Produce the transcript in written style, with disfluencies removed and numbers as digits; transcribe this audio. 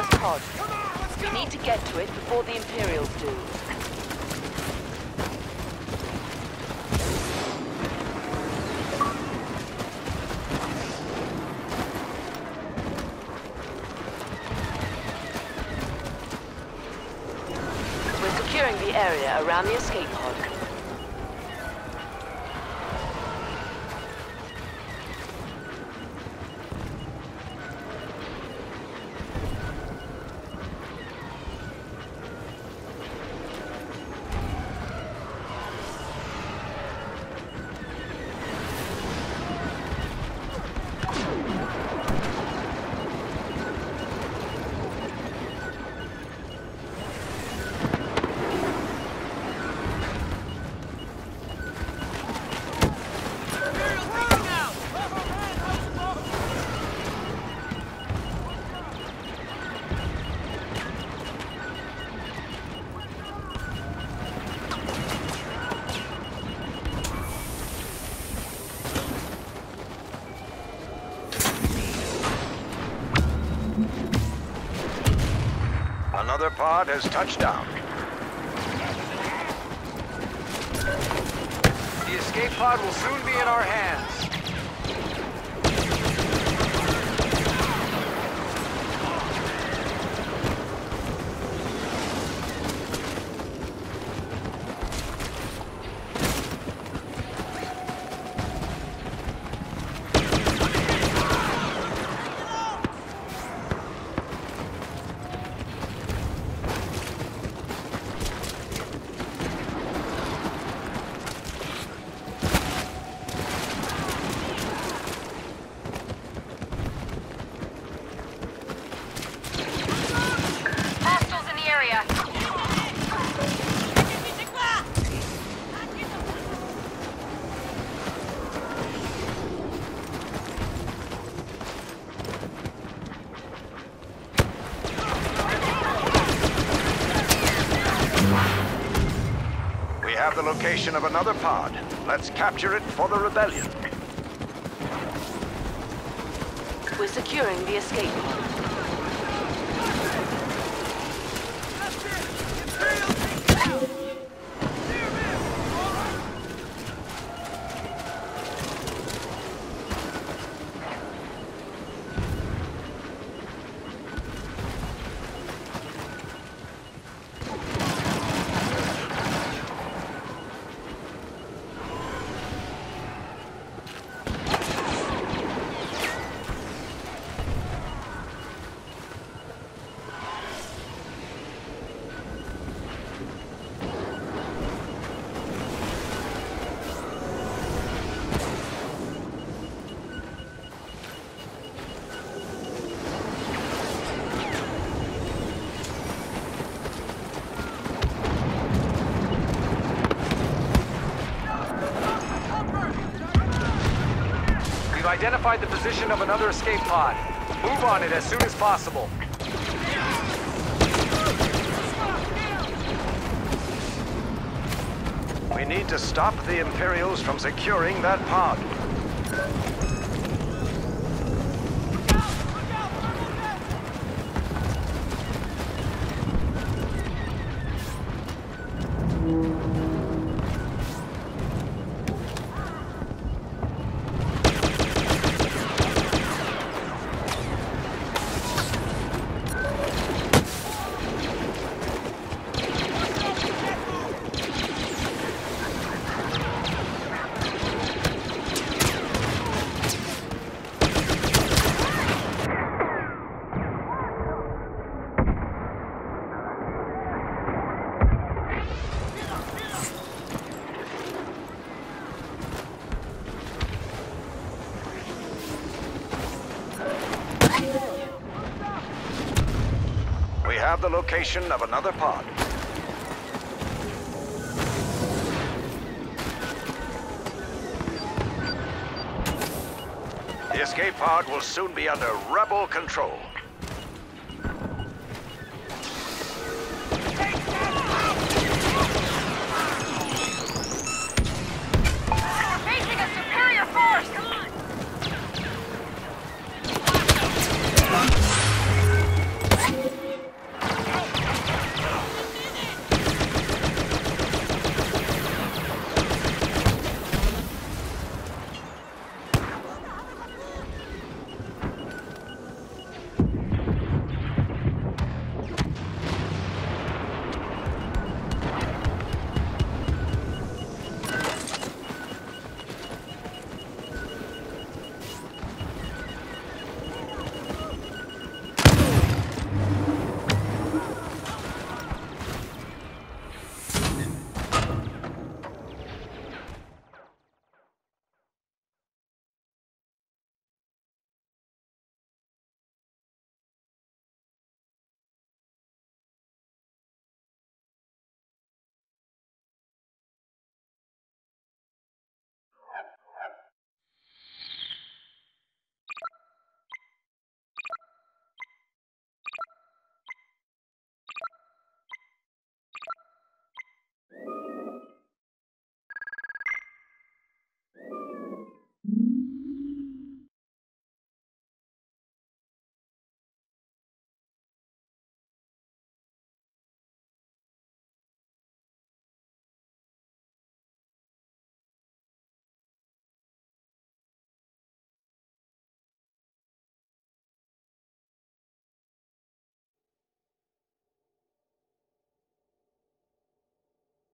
first pod. We need to get to it before the Imperials do. The area around the escape pod. Another pod has touched down. The escape pod will soon be in our hands. The location of another pod. Let's capture it for the rebellion. We're securing the escape pod. Identified the position of another escape pod. Move on it as soon as possible. We need to stop the Imperials from securing that pod. We have the location of another pod. The escape pod will soon be under rebel control.